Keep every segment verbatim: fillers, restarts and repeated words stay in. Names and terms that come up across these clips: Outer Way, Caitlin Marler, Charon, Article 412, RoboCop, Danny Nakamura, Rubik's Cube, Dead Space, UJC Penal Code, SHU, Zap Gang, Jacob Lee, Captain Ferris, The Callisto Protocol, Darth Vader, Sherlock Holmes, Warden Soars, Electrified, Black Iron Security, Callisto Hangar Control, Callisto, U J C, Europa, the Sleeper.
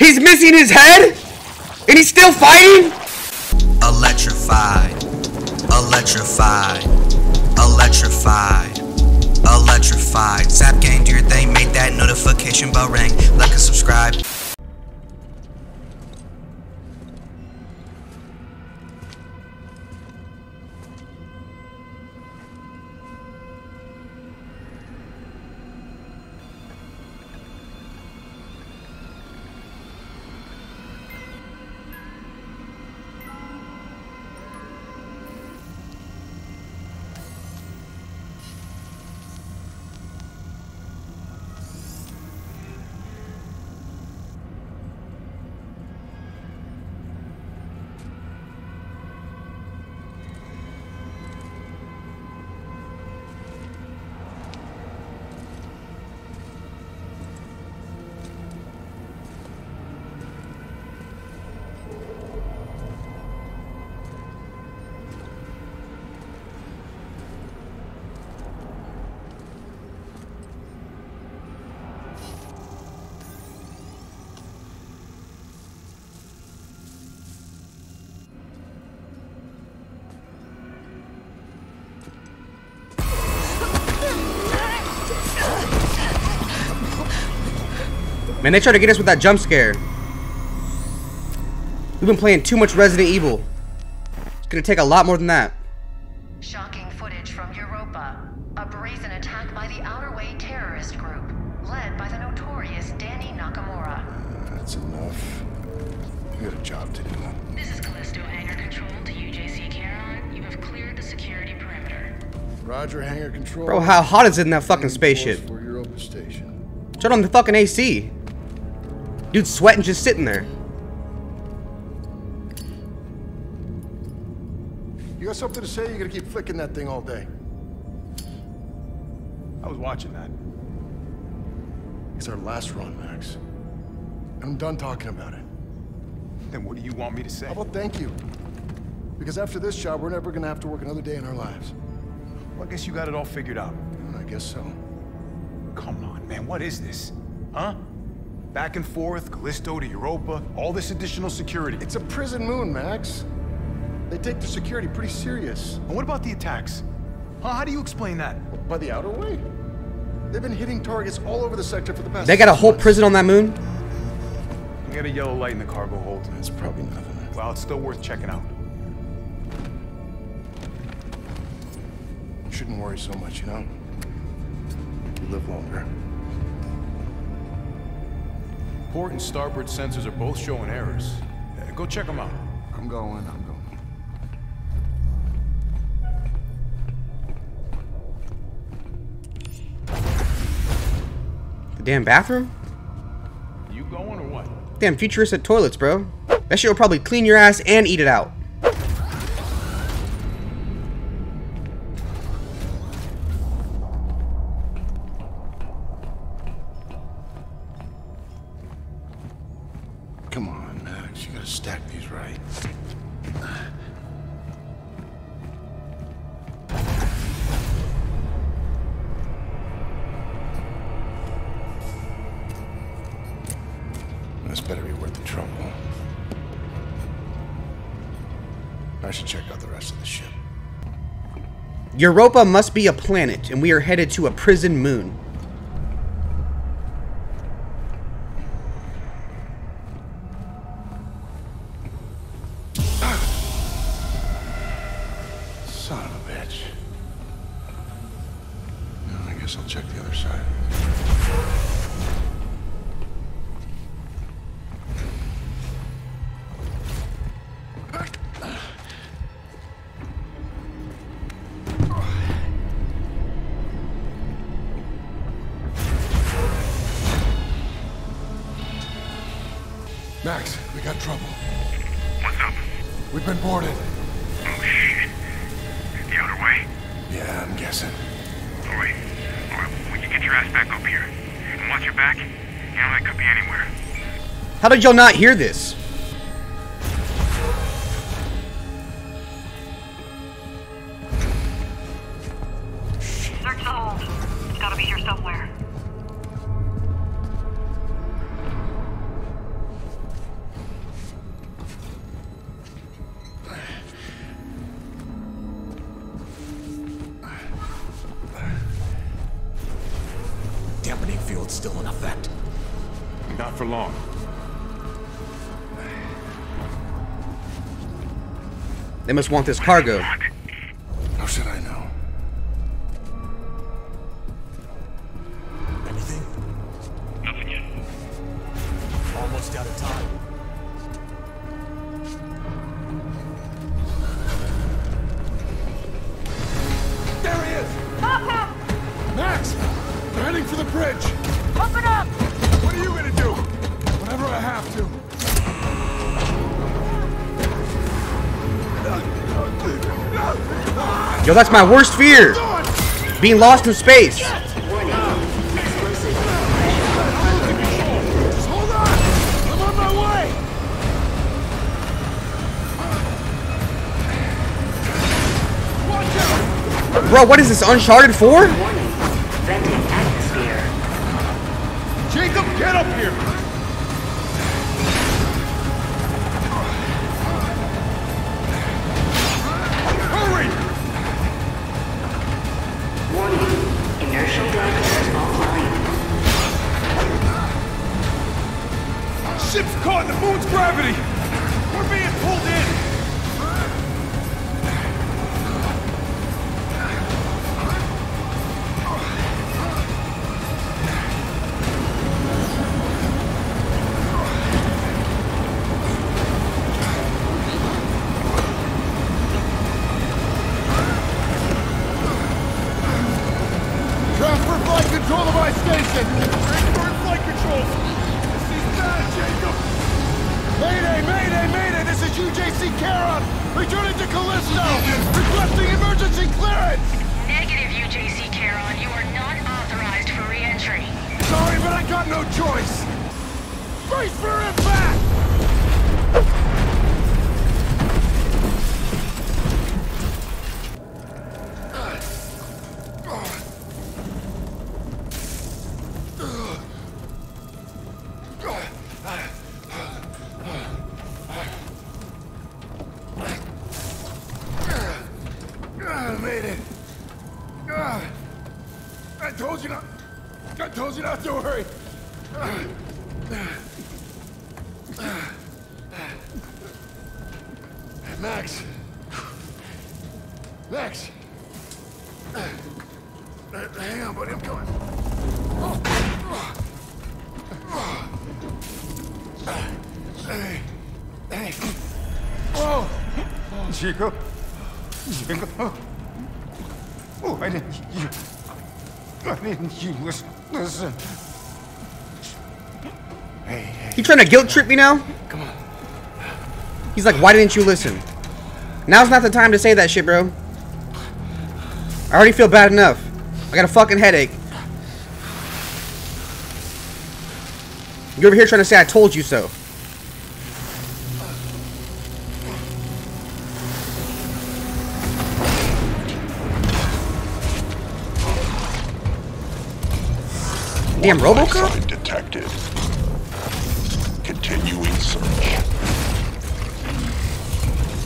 He's missing his head? And he's still fighting? Electrified. Electrified. Electrified. Electrified. Zap gang, do your thing. Make that notification bell ring. Like and subscribe. Man, they tried to get us with that jump scare. We've been playing too much Resident Evil. It's gonna take a lot more than that. Shocking footage from Europa. A brazen attack by the Outer Way terrorist group, led by the notorious Danny Nakamura. Uh, that's enough. We got a job to do. This is Callisto Hangar Control to U J C Charon. You have cleared the security perimeter. Roger, Hangar Control. Bro, how hot is it in that fucking spaceship? For Europa Station. Turn on the fucking A C. Dude's sweating just sitting there. You got something to say? You're gonna keep flicking that thing all day. I was watching that. It's our last run, Max. I'm done talking about it. Then what do you want me to say? How about thank you? Because after this job, we're never gonna have to work another day in our lives. Well, I guess you got it all figured out. I guess so. Come on, man. What is this? Huh? Back and forth, Callisto to Europa, all this additional security. It's a prison moon, Max. They take their security pretty serious. And what about the attacks? Huh, how do you explain that? By the Outer Way. They've been hitting targets all over the sector for the past... They got a whole months. Prison on that moon? You got a yellow light in the cargo hold. It's probably nothing. Well, it's still worth checking out. You shouldn't worry so much, you know? You live longer. Port and starboard sensors are both showing errors. Uh, go check them out. I'm going, I'm going. The damn bathroom? You going or what? Damn futuristic toilets, bro. That shit will probably clean your ass and eat it out. This better be worth the trouble. I should check out the rest of the ship. Europa must be a planet, and we are headed to a prison moon. Son of a bitch. No, I guess I'll check the other side. Max, we got trouble. What's up? We've been boarded. Oh, shit. The Outer Way? Yeah, I'm guessing. All right. All right, would you get your ass back up here? And watch your back? You know, that could be anywhere. How did y'all not hear this? Search the hold. It's gotta be here somewhere. of that. Not for long. They must want this cargo. How should I know? Anything? Nothing yet. Almost out of time. There he is! Papa! Max! They're heading for the bridge! Open up! What are you gonna do? Whatever I have to. Yo, that's my worst fear. Being lost in space. Hold on. I'm on my way. Bro, what is this, Uncharted four? Jacob, get up here. Ship's caught in the moon's gravity! We're being pulled in! Transfer flight control to my station! Transfer flight control! Jacob! Mayday! Mayday! Mayday! This is U J C Charon! Returning to Callisto! Requesting emergency clearance! Negative, U J C Charon. You are not authorized for re-entry. Sorry, but I got no choice! Brace for impact! Max! Max! Uh, hang on, buddy, I'm coming. Oh. Oh. Hey. Hey. Oh. Chico? Chico? Oh, I didn't... You, I didn't... You listen... Listen... Hey, hey. You trying to guilt trip me now? Come on. He's like, why didn't you listen? Now's not the time to say that shit, bro. I already feel bad enough. I got a fucking headache. You're over here trying to say I told you so. Damn, RoboCop? Sign detected. Continuing search.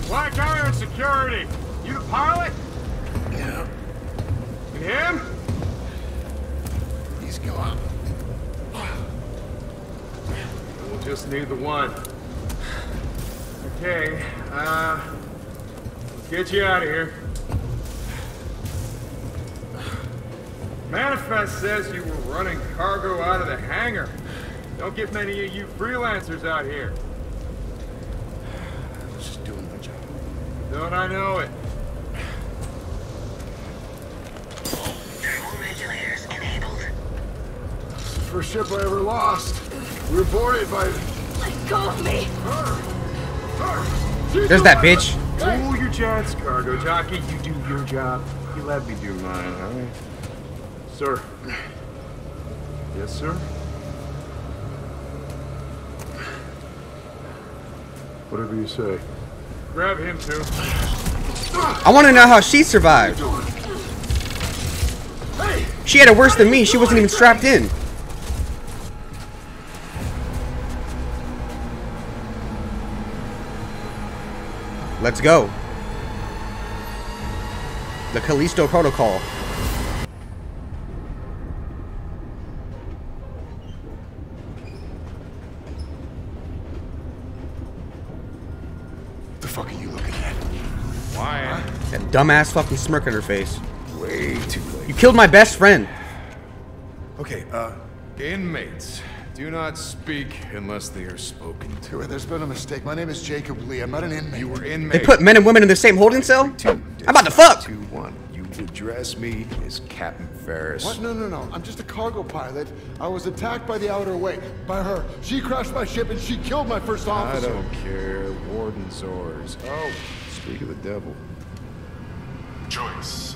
Black Iron Security! You the pilot? Yeah. And him? He's gone. We'll just need the one. Okay, uh... let's get you out of here. Manifest says you were running cargo out of the hangar. Don't get many of you freelancers out here. I was just doing my job. Don't I know it? Thermal regulators enabled. It's the first ship I ever lost. We were boarded by... Let go of me! Her. Her. There's that bitch. Hey. Do your chance, cargo jockey. You do your job. You let me do mine, all right? Sir. Yes, sir? Whatever you say. Grab him, too. I want to know how she survived. Hey, she had it worse than me. She wasn't even strapped in. Let's go. The Callisto Protocol. dumbass fucking smirk on her face. Way too late. You killed my best friend. Okay, uh, inmates do not speak unless they are spoken to. There's been a mistake. My name is Jacob Lee. I'm not an inmate. You were inmate. They put men and women in the same holding cell? How about the fuck? two one. You address me as Captain Ferris. What? No, no, no. I'm just a cargo pilot. I was attacked by the Outer Way. By her. She crashed my ship and she killed my first officer. I don't care. Warden Soars. Oh, speak of the devil. Choice.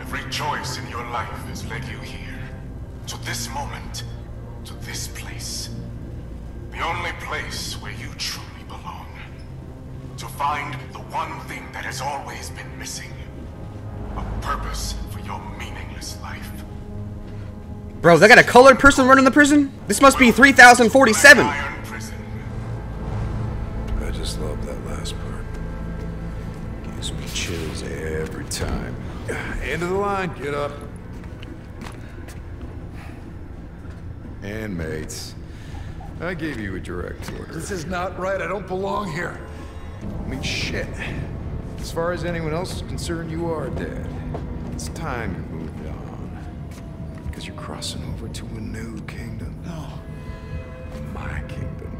Every choice in your life has led you here. To this moment. To this place. The only place where you truly belong. To find the one thing that has always been missing. A purpose for your meaningless life. Bro, is that got a colored person running the prison? This must be three thousand forty-seven. I just love that last part. Gives me chills every time. End of the line, get up. Inmates, I gave you a direct order. This is not right. I don't belong here. I mean, shit. As far as anyone else is concerned, you are dead. It's time you moved on. Because you're crossing over to a new kingdom. No. My kingdom.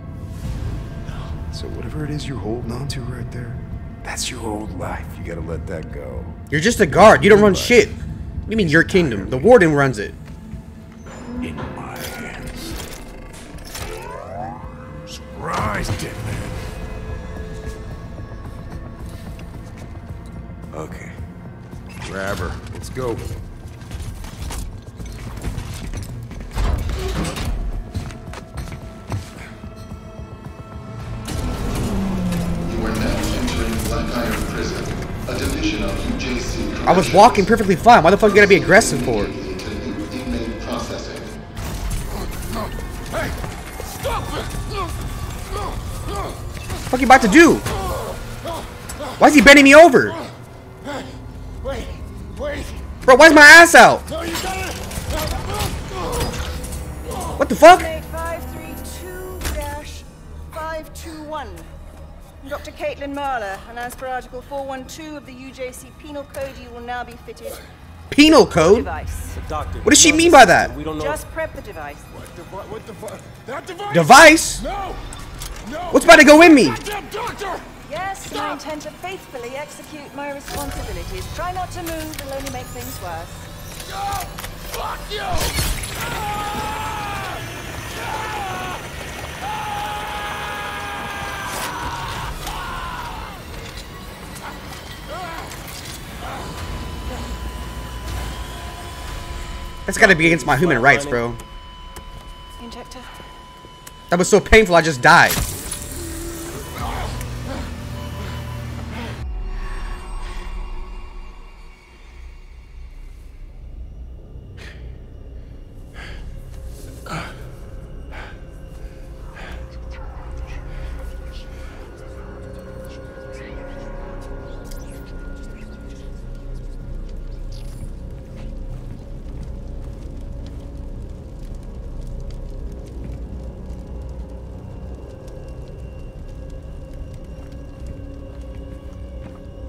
No. So whatever it is you're holding on to right there, that's your old life. You gotta let that go. You're just a guard. You don't run shit. What do you mean your kingdom? The warden runs it. In my hands. Surprise, dead man. Okay. Grab her. Let's go. You are now entering Black Iron Prison, a division of U J C. I was walking perfectly fine. Why the fuck you gotta be aggressive for it? Inmate processing. No. Hey! Stop it! No! No! No! What the fuck you about to do? Why is he bending me over? Wait, wait. Bro, why's my ass out? No, you gotta... What the fuck? five three two dash five two one. Doctor Caitlin Marler, and as per Article four one two of the U J C Penal Code, you will now be fitted. Penal Code? Device. What does she mean by that? We don't know. Just prep the device. What the, what the, that device? Device? No. No. What's about to go in me? Doctor. Yes, stop. I intend to faithfully execute my responsibilities. Try not to move, it'll only make things worse. Oh, fuck you! Ah! Ah! Ah! That's gotta be against my human rights, bro. Injector. That was so painful, I just died.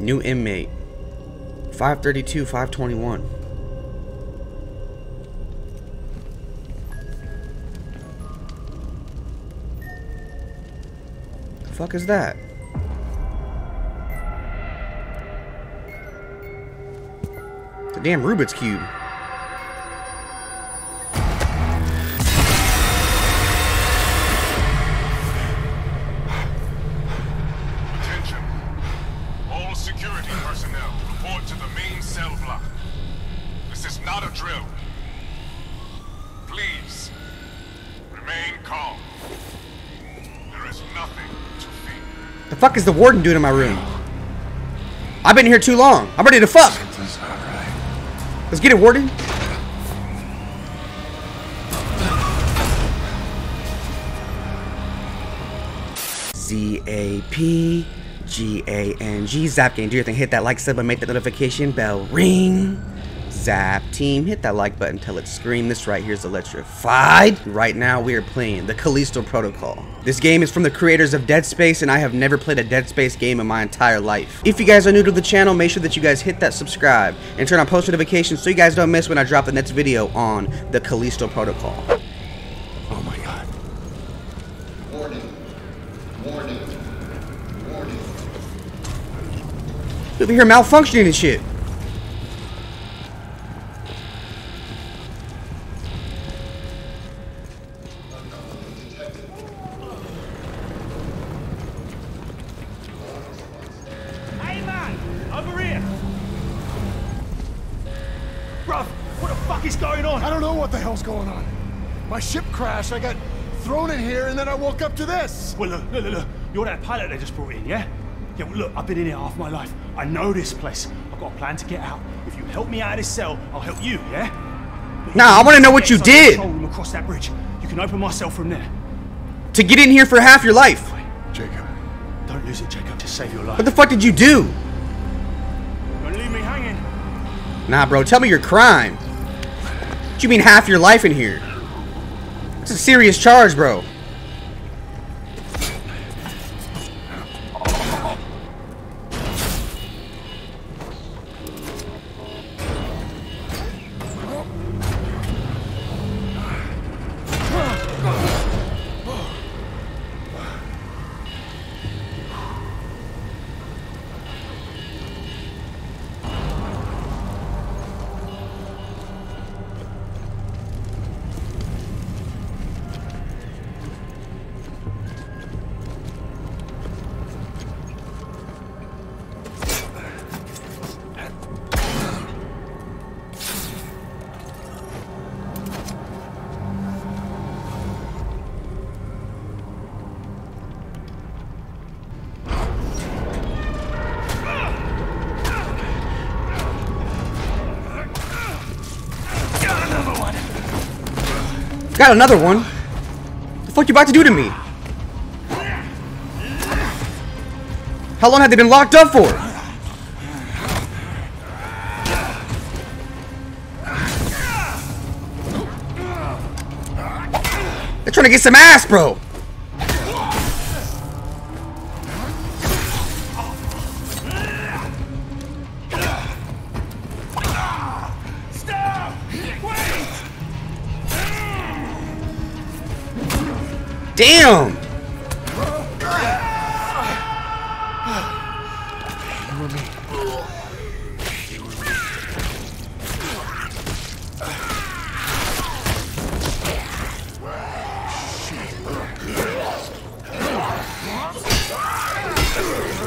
New inmate, five thirty-two, five twenty-one. The fuck is that? The damn Rubik's Cube. Fuck is the warden doing in my room? I've been here too long. I'm ready to fuck. Let's get it, warden. Z A P G A N G. Zap gang, do your thing. Hit that like sub and make that notification bell ring. zap team. Hit that like button till it's screamed. This right here is electrified. Right now we are playing The Callisto Protocol. This game is from the creators of Dead Space, and I have never played a Dead Space game in my entire life. If you guys are new to the channel, make sure that you guys hit that subscribe and turn on post notifications so you guys don't miss when I drop the next video on The Callisto Protocol. Oh my god. Warning. Warning. Warning. Look at here malfunctioning and shit. My ship crashed, I got thrown in here, and then I woke up to this! Well, look, look, look, look. You're that pilot they just brought in, yeah? Yeah, well, look, I've been in here half my life. I know this place. I've got a plan to get out. If you help me out of this cell, I'll help you, yeah? But nah, I want to know what you did! Control room across that bridge. You can open my cell from there. To get in here for half your life! Jacob. Don't lose it, Jacob. Just save your life. What the fuck did you do? Don't leave me hanging. Nah, bro, tell me your crime. What you mean half your life in here? It's a serious charge, bro. Got another one. What the fuck you about to do to me? How long have they been locked up for? They're trying to get some ass, bro. Damn!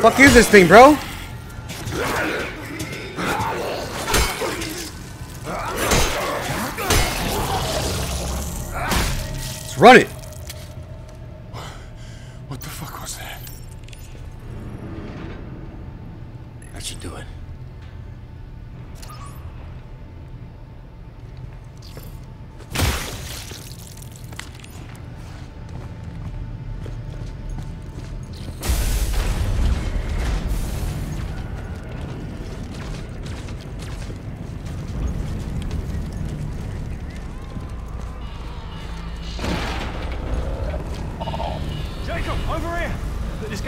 Fuck is this thing, bro? Let's run it.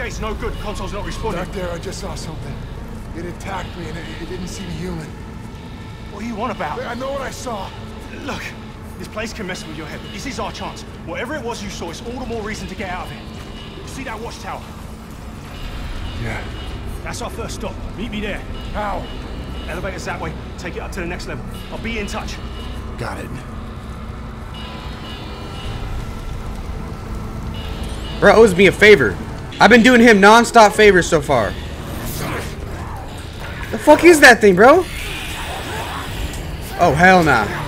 It's no good. Console's not responding. Back there, I just saw something. It attacked me, and it, it didn't seem human. What are you on about? I know what I saw. Look, this place can mess with your head. This is our chance. Whatever it was you saw, it's all the more reason to get out of here. See that watchtower? Yeah. That's our first stop. Meet me there. How? Elevator's that way. Take it up to the next level. I'll be in touch. Got it. Bro owes me a favor. I've been doing him non-stop favors so far. The fuck is that thing, bro? Oh, hell nah.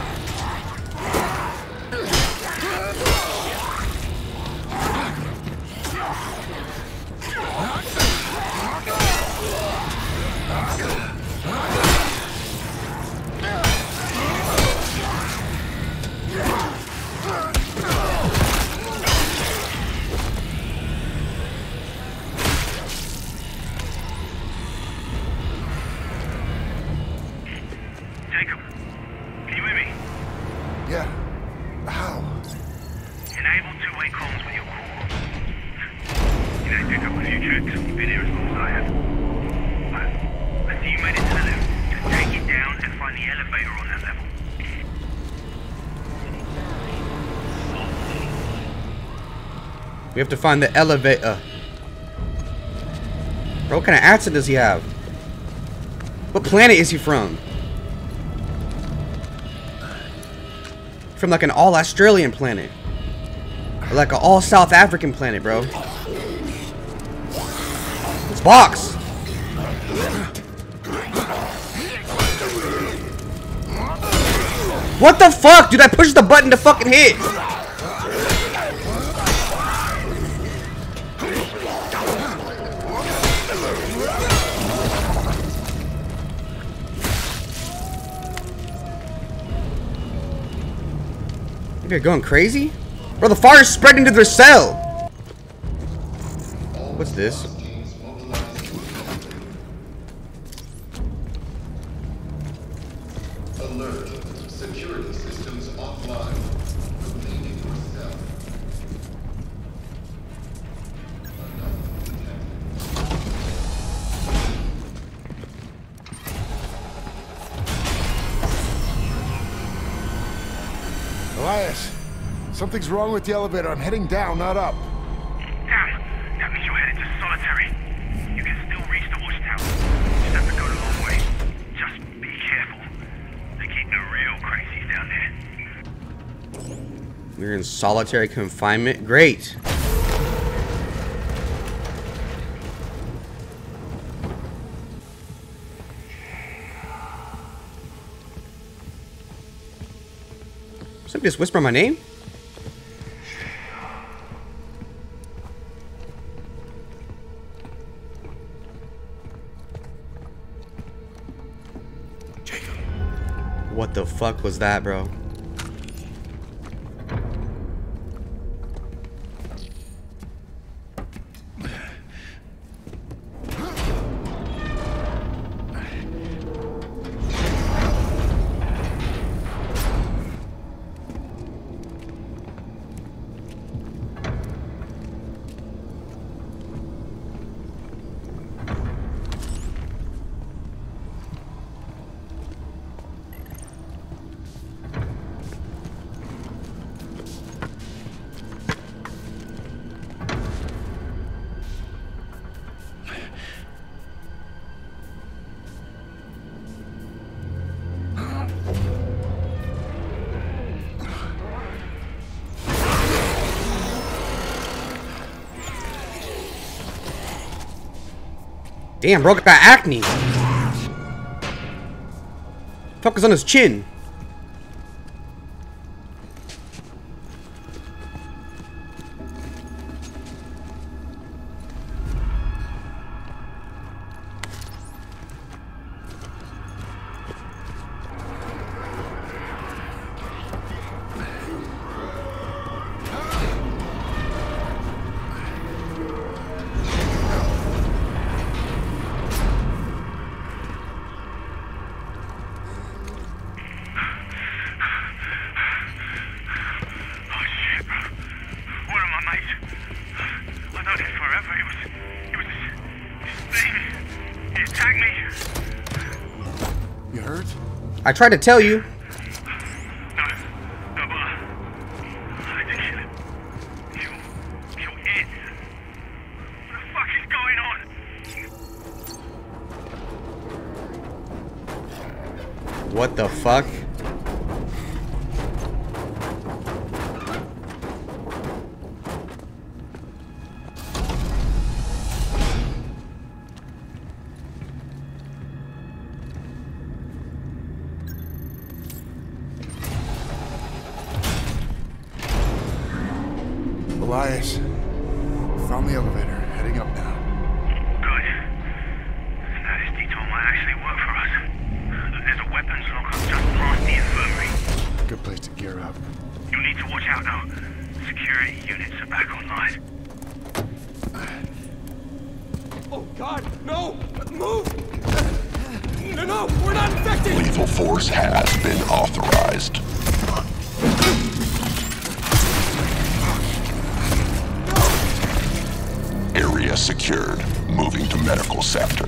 Stay calm with your core. You know, do a couple of few checks. You've been here as long as I have. I, I see you made it to the loop. Just take it down and find the elevator on that level. We have to find the elevator. Bro, what kind of accent does he have? What planet is he from? From like an all-Australian planet. Or like an all-South African planet, bro. It's box! What the fuck? Dude, I pushed the button to fucking hit! They're going crazy? Bro, the fire is spreading to their cell! What's this? Alert. Security systems offline. Remaining for cell. Elias, something's wrong with the elevator. I'm heading down, not up. Damn, that means you're headed to solitary. You can still reach the watchtower. Just have to go the long way. Just be careful. They keep no real crazies down there. We're in solitary confinement. Great. Somebody just whisper my name? What the fuck was that, bro? Damn, bro got acne. Fuck is on his chin. I tried to tell you. What the fuck? is secured. Moving to medical sector.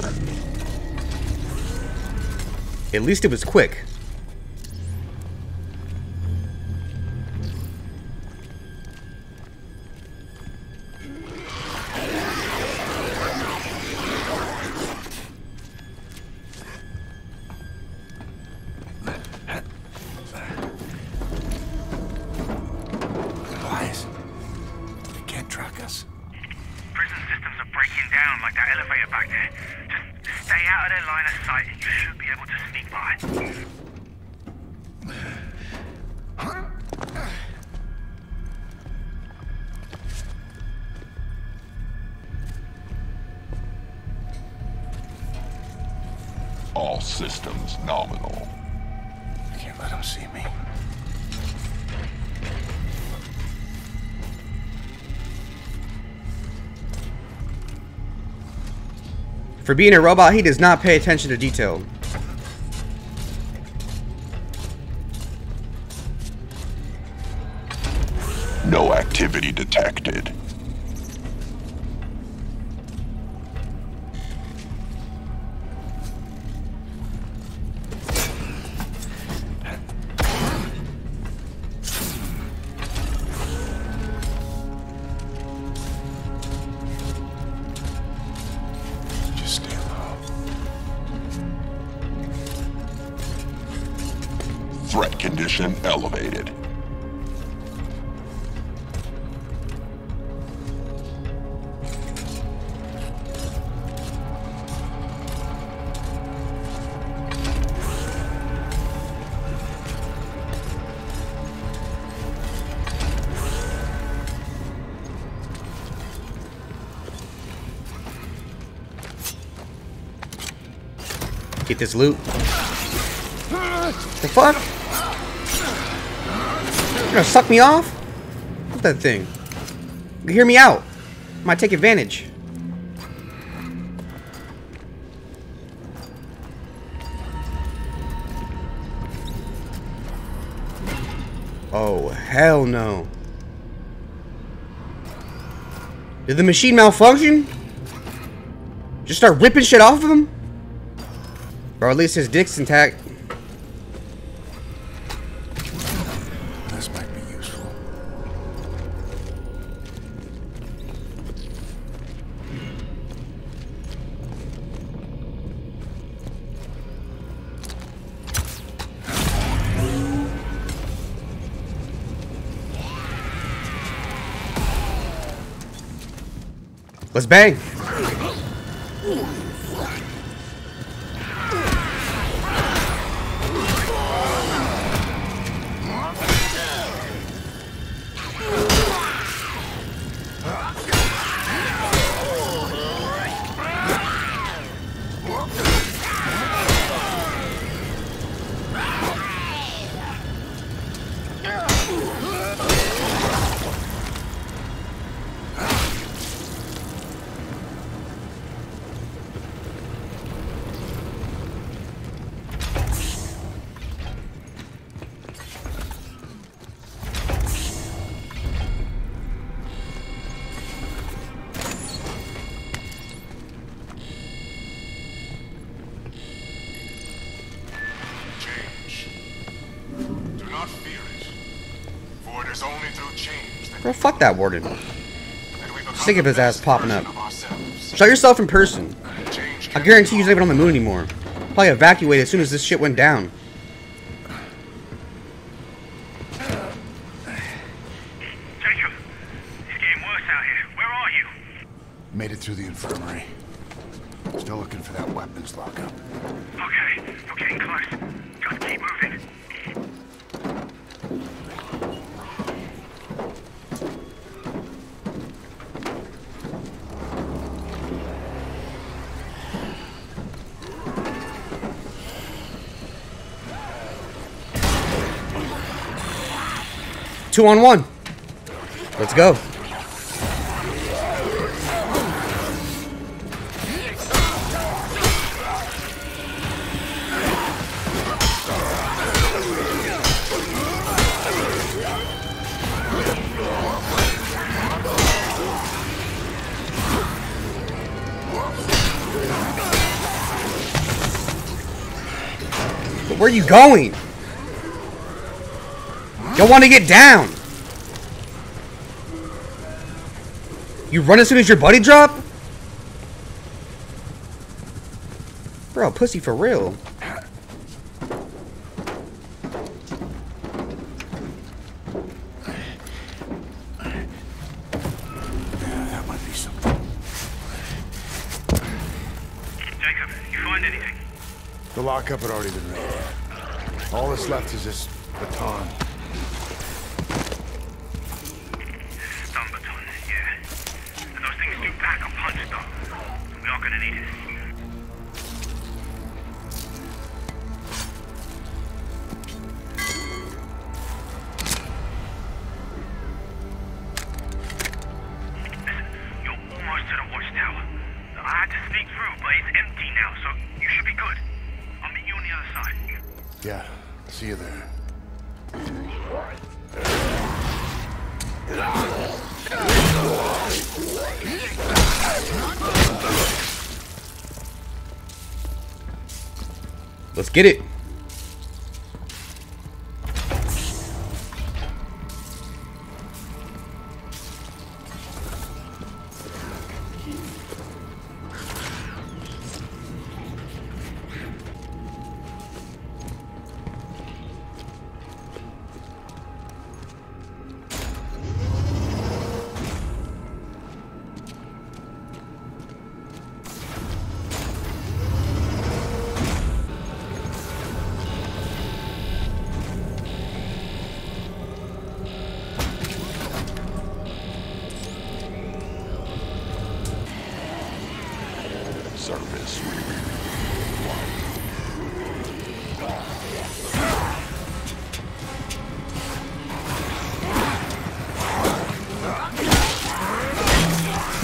At least it was quick. For being a robot, he does not pay attention to detail. No activity detected. Elevated. Get this loot. The fuck? You're gonna suck me off? What's that thing? You hear me out. Might take advantage. Oh, hell no. Did the machine malfunction? Just start ripping shit off of him? Or at least his dick's intact. Let's bang. Well, fuck that warden. Sick of his ass popping up. Show yourself in person. I guarantee you're not even on the moon anymore. Probably evacuated as soon as this shit went down. Jacob, it's getting worse out here. Where are you? Made it through the infirmary. Still looking for that weapons lockup. Okay, we're getting close. Just keep moving. Two on one. Let's go. Where are you going? Don't want to get down. You run as soon as your buddy drop? Bro, pussy for real. The lockup had already been ready. All that's left is this baton. Stun baton, yeah. Those things do pack a punch, though. We are gonna need it. Listen, you're almost to the watchtower. I had to sneak through, but it's empty now, so you should be good. I'll meet you on the other side. Yeah, see you there. Let's get it.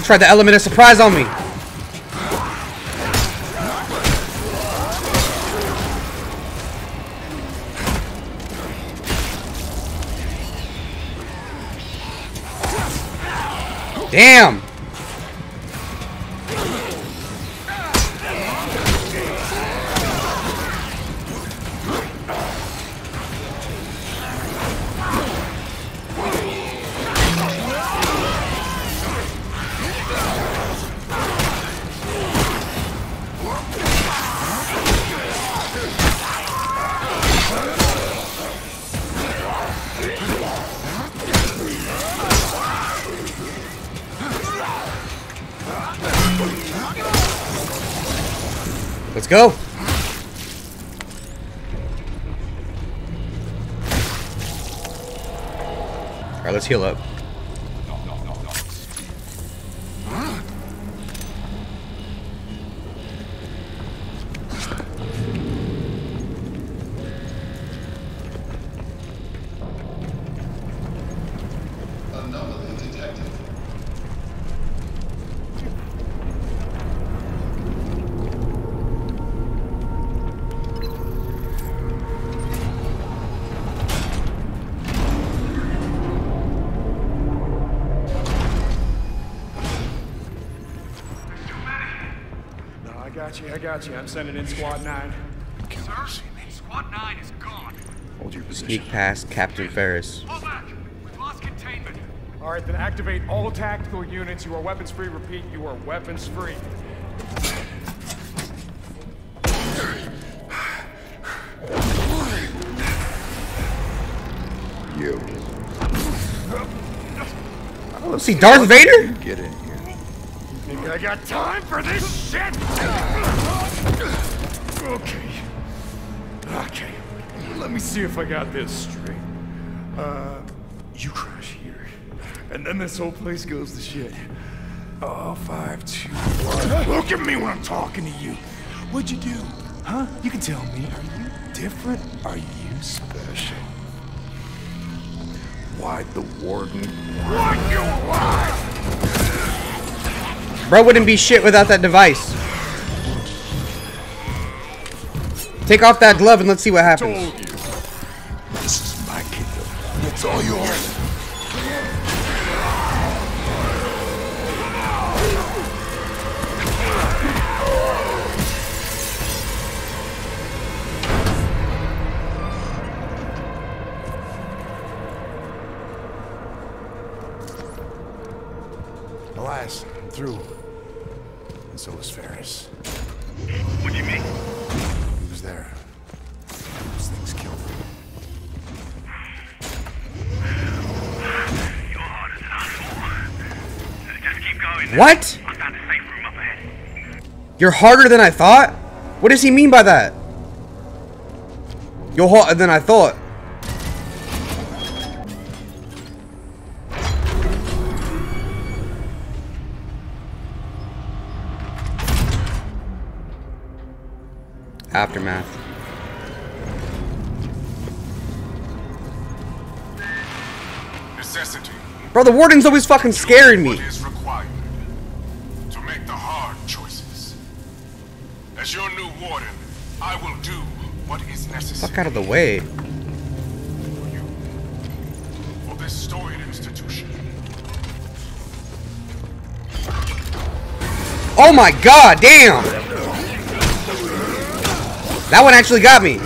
Tried the element of surprise on me. Damn. Let's go. All right, let's heal up. No, no, no, no. Huh? Anomaly detected. I got you. I'm sending in Squad nine. Sir, Squad nine is gone. Hold your position. Sneak past Captain Ferris. Fall back. We've lost containment. All right, then activate all tactical units. You are weapons free. Repeat, you are weapons free. You. I don't see Darth Vader? Get in here. You think I got time for this shit? Okay. Okay. Let me see if I got this straight. Uh, you crash here, and then this whole place goes to shit. Oh, five, two, one. Look at me when I'm talking to you. What'd you do? Huh? You can tell me. Are you different? Are you special? Why'd the warden? What you want? Bro wouldn't be shit without that device. Take off that glove and let's see what happens. This is my kingdom. It's all yours. Alas, I'm through. And so was Ferris. What do you mean? He was there. Those things killed him. You're hard as an asshole. Just keep going. What? I found a safe room up ahead. You're harder than I thought? What does he mean by that? You're harder than I thought. Aftermath. Necessity. Bro, the warden's always fucking scaring me. What is required to make the hard choices. As your new warden, I will do what is necessary. Fuck out of the way. For you. For this storied institution. Oh my god, damn! That one actually got me.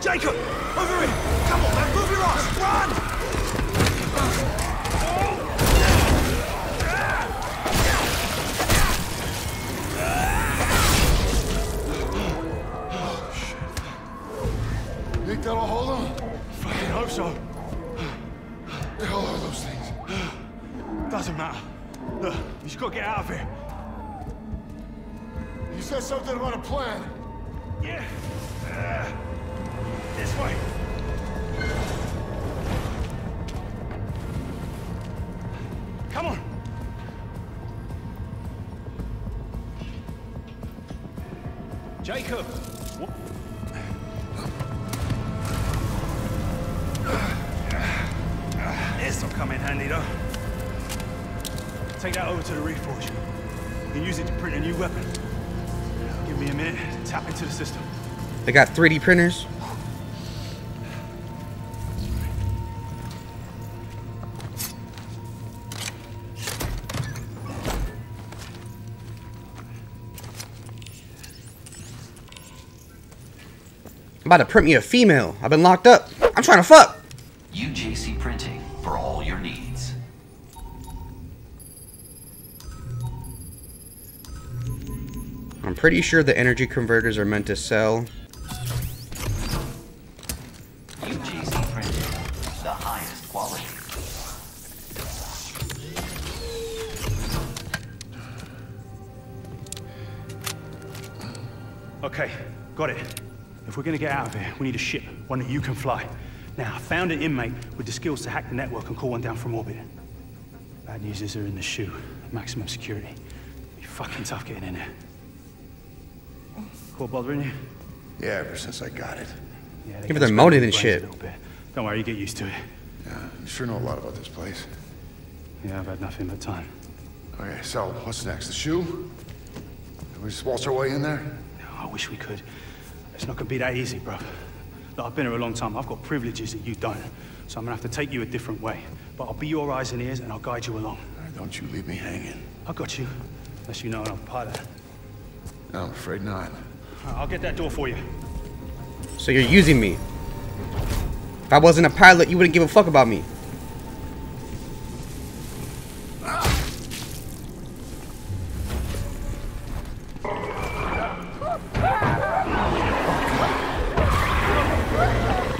Jacob! Over in! Come on, man! Move your ass! Run! Oh, shit. Think that'll hold on? Fucking hope so. What the hell are those things? Doesn't matter. Look, you just gotta get out of here. You said something about a plan. Yeah. Uh, This way. Come on. Jacob. What? This'll come in handy though. Take that over to the reforge. You can use it to print a new weapon. Give me a minute to tap into the system. They got three D printers. I'm about to print me a female. I've been locked up. I'm trying to fuck. U J C printing for all your needs. I'm pretty sure the energy converters are meant to sell. U J C printing, the highest quality. Okay, got it. If we're gonna get out of here, we need a ship, one that you can fly. Now, I found an inmate with the skills to hack the network and call one down from orbit. Bad news is they're in the S H U, maximum security. It'd be fucking tough getting in there. Cool bothering you? Yeah, ever since I got it. Yeah, they give it their motive and shit. Don't worry, you get used to it. Yeah, you sure know a lot about this place. Yeah, I've had nothing but time. Okay, so what's next? The S H U? Can we just waltz our way in there? No, I wish we could. It's not gonna be that easy, bruv. Look, I've been here a long time. I've got privileges that you don't. So I'm gonna have to take you a different way. But I'll be your eyes and ears and I'll guide you along. Right, don't you leave me hanging. I got you. Unless you know I'm a pilot. No, I'm afraid not. Right, I'll get that door for you. So you're using me. If I wasn't a pilot, you wouldn't give a fuck about me.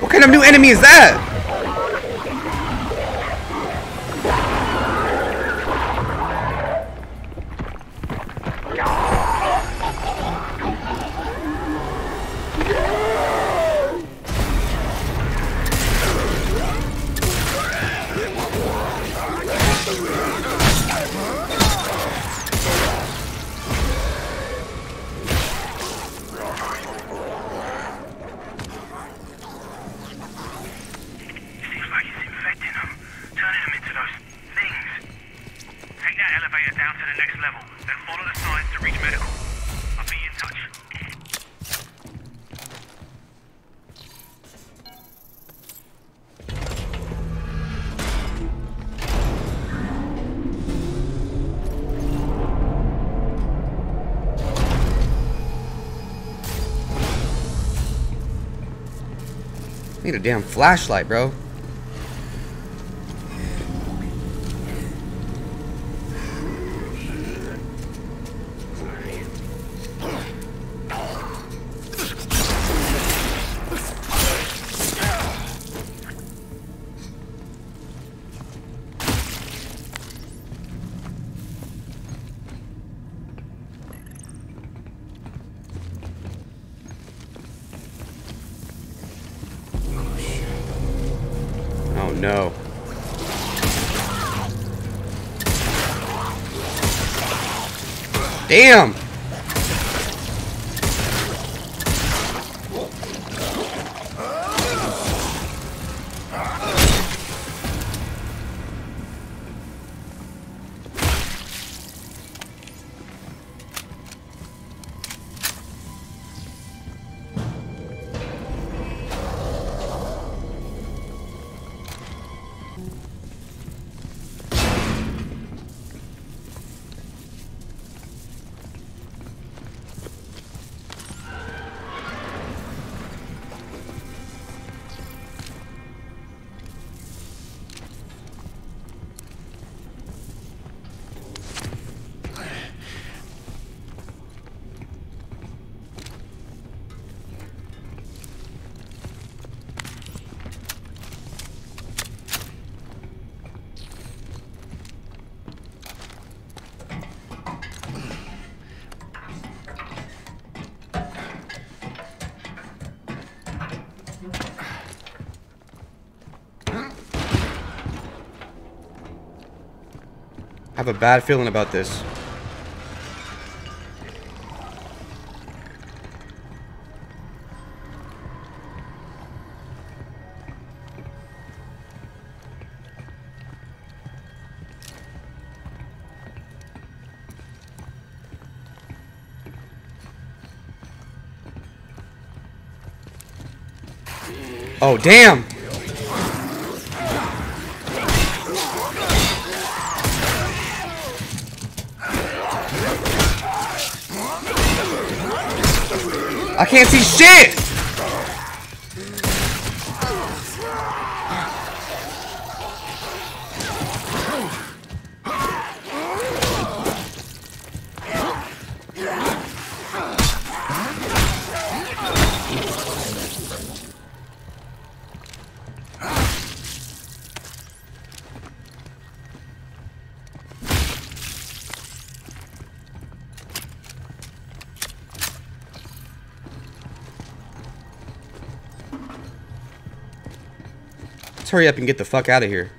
What kind of new enemy is that? need a damn flashlight, bro. No. Damn. I have a bad feeling about this. Oh, damn! I can't see shit! Let's hurry up and get the fuck out of here.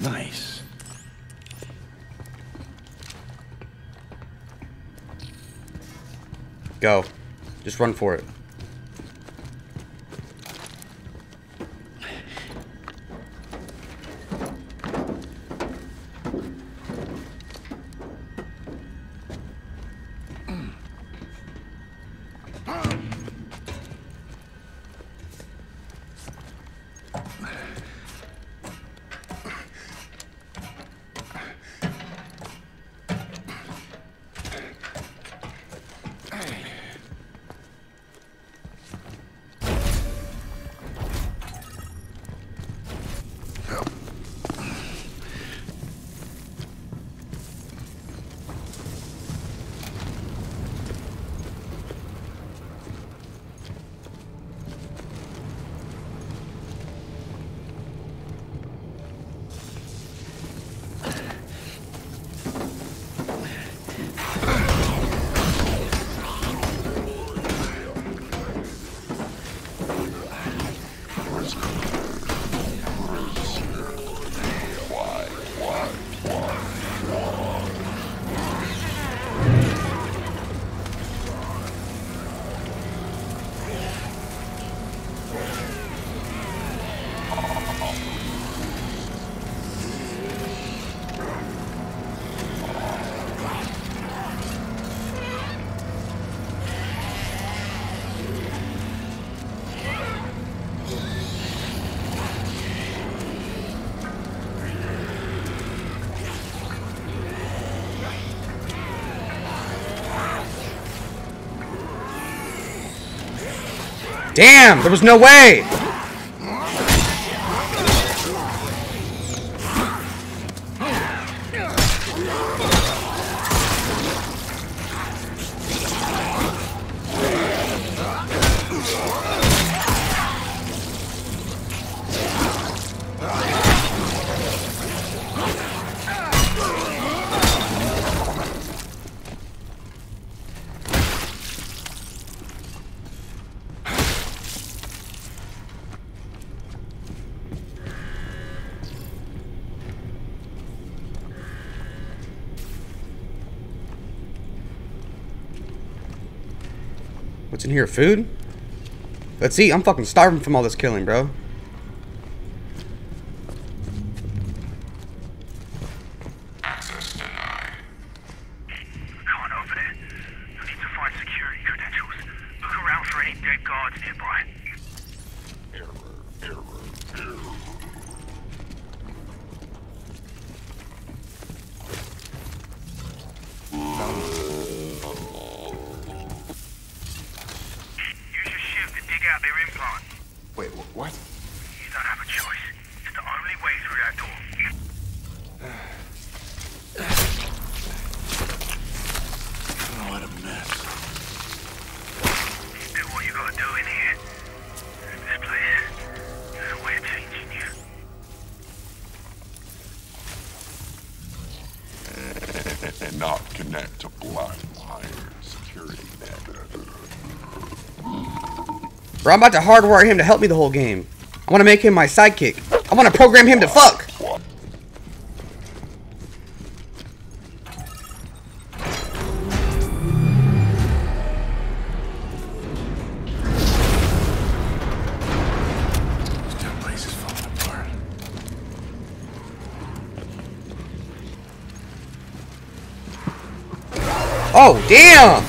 Nice. Go. Just run for it. Damn! There was no way! What's in here? Food? Let's eat. I'm fucking starving from all this killing, bro. Access denied. Can't open it. I need to find security credentials. Look around for any dead guards nearby. Error, error, error. Wait, what? You don't have a choice. It's the only way through that door. Oh, what a mess. Do what you gotta do in here. This place, there's no way of changing you. And not connect to Black Iron Security Net. Bro, I'm about to hardwire him to help me the whole game. I want to make him my sidekick. I want to program him to fuck. Oh, damn.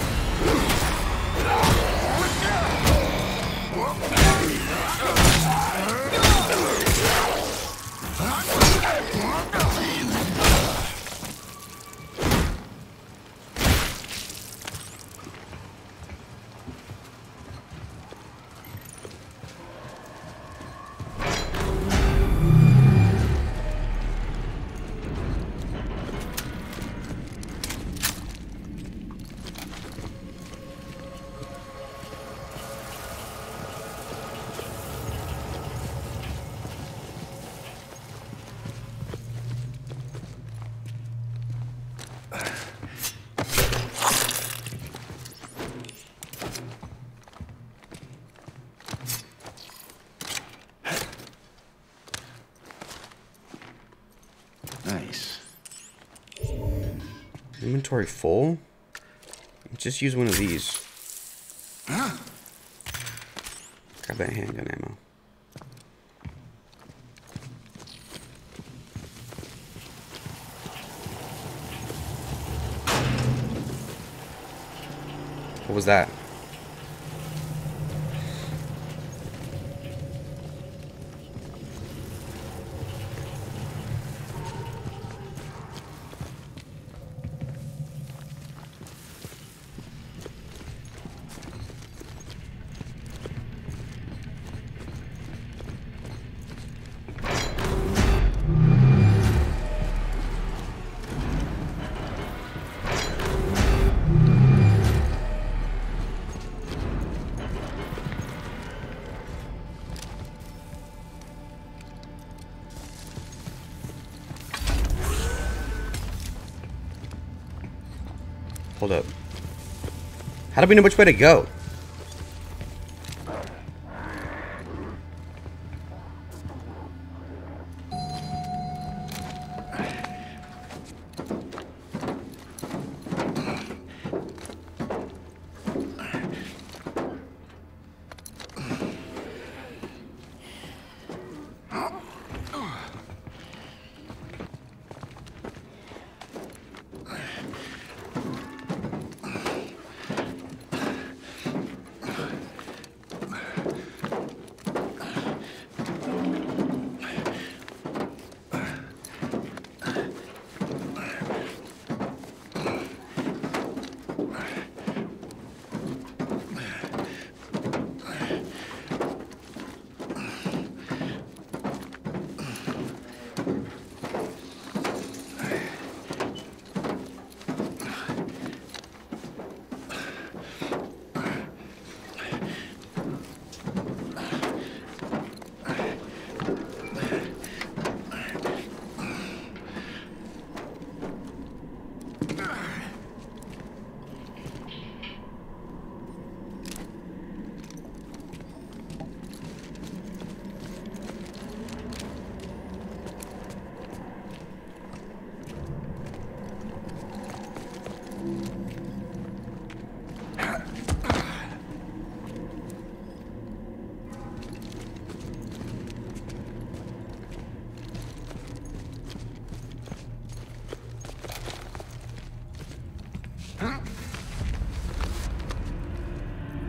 Inventory full? Just use one of these. Huh? Grab that handgun ammo. What was that? Hold up. How do we know which way to go?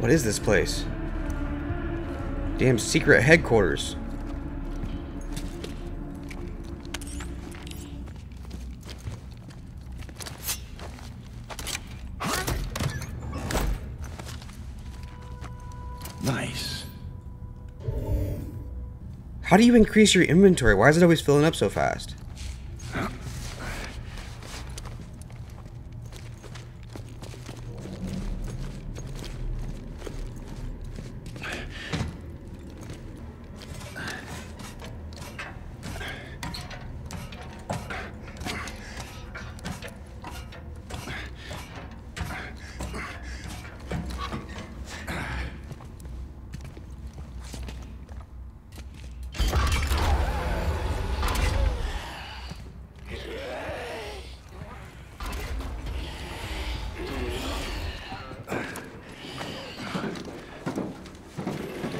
What is this place? Damn secret headquarters. Nice. How do you increase your inventory? Why is it always filling up so fast?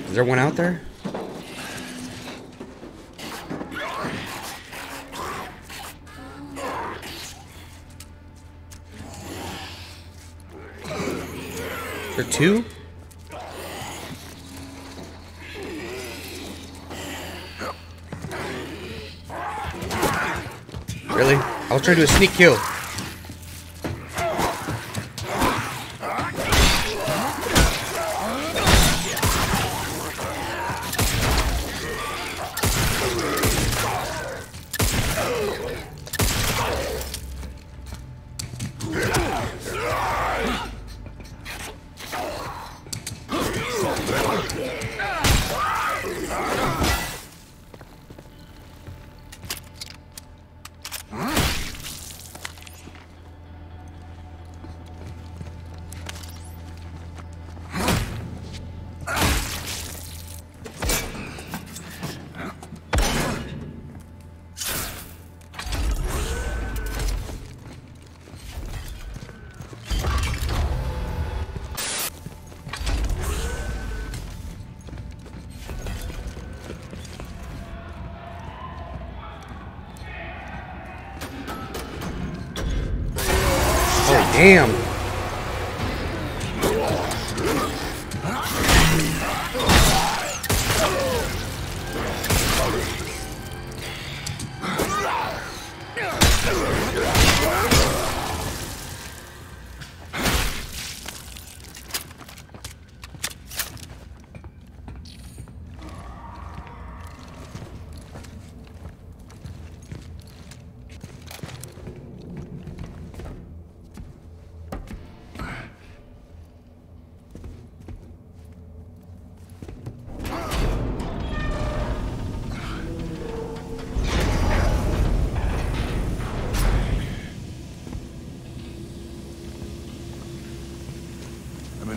Is there one out there? Is there two? Really? I was trying to do a sneak kill. Damn.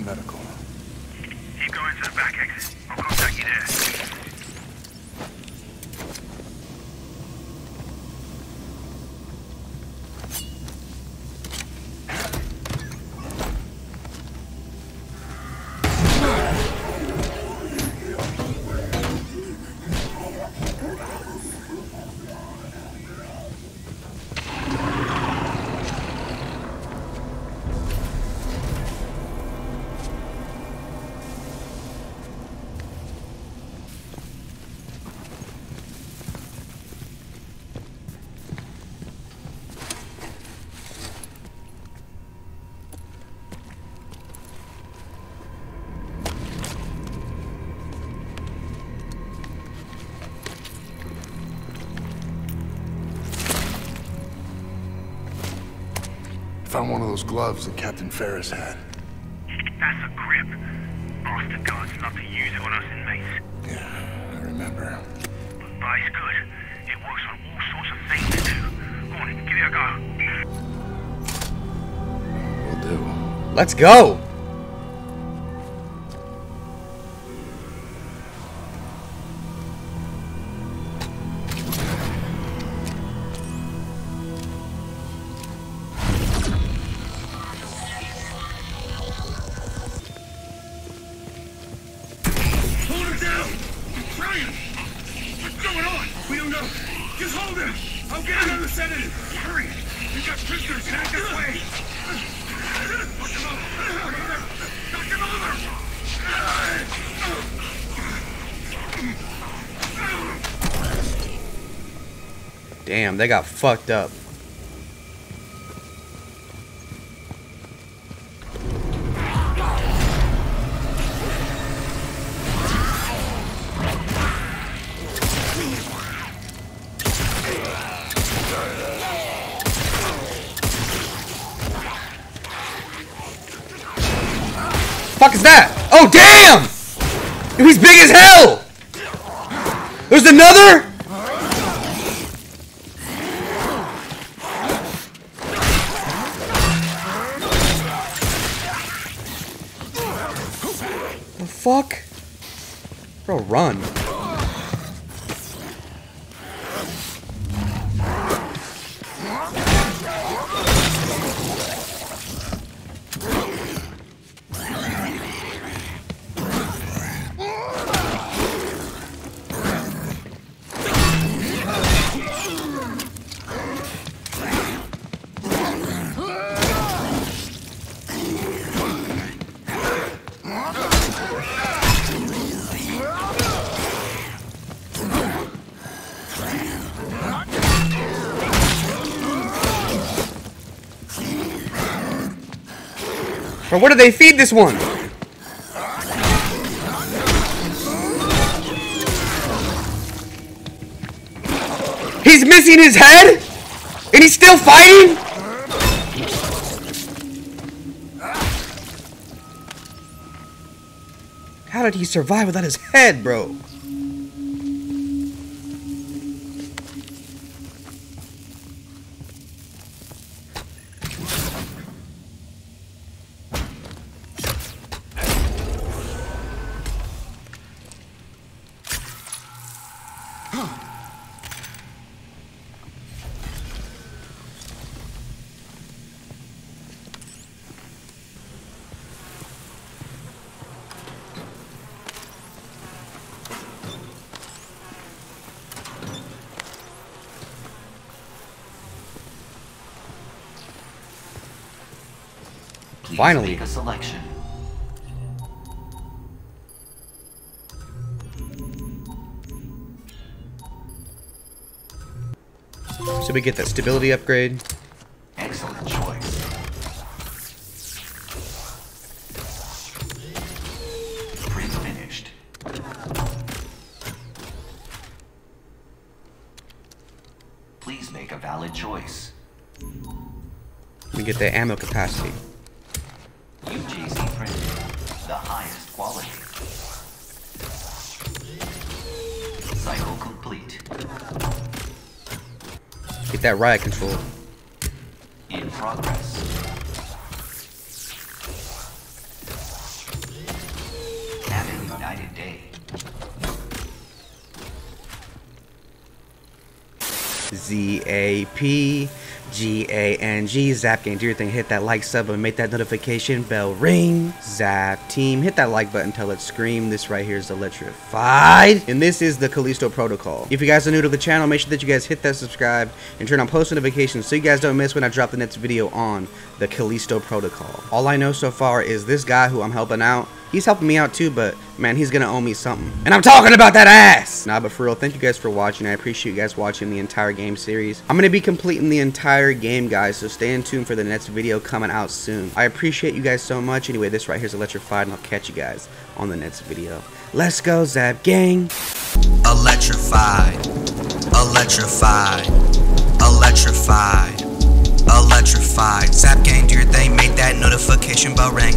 Medical. Keep going to the back exit. I'll contact you there. Found one of those gloves that Captain Ferris had. That's a grip. Bastard guards love to use it on us inmates. Yeah, I remember. But it's good. It works on all sorts of things to do. Come on, give it a go. Will do. Let's go! Knock him over! Damn, they got fucked up. Fuck is that? Oh damn! He's big as hell! There's another? The fuck? Bro, run. Or what do they feed this one? He's missing his head? And he's still fighting? How did he survive without his head, bro? Finally. Make a selection. So we get that stability upgrade. Excellent choice. Pre-finished. Please make a valid choice. We get the ammo capacity. U J C printed, the highest quality. Cycle complete. Get that riot control. In progress. Have a united day. Z A P. G A N G, Zap Gang, do your thing, hit that like, sub, and make that notification bell ring. Zap Team, hit that like button till it scream. This right here is Electrified, and this is the Callisto Protocol. If you guys are new to the channel, make sure that you guys hit that subscribe and turn on post notifications so you guys don't miss when I drop the next video on the Callisto Protocol. All I know so far is this guy who I'm helping out, he's helping me out too, but man, he's gonna owe me something. And I'm talking about that ass! Nah, but for real, thank you guys for watching. I appreciate you guys watching the entire game series. I'm gonna be completing the entire game, guys, so stay in tune for the next video coming out soon. I appreciate you guys so much. Anyway, this right here is Electrified, and I'll catch you guys on the next video. Let's go, Zap Gang! Electrified. Electrified. Electrified. Electrified. Zap Gang, do your thing. Make that notification bell ring.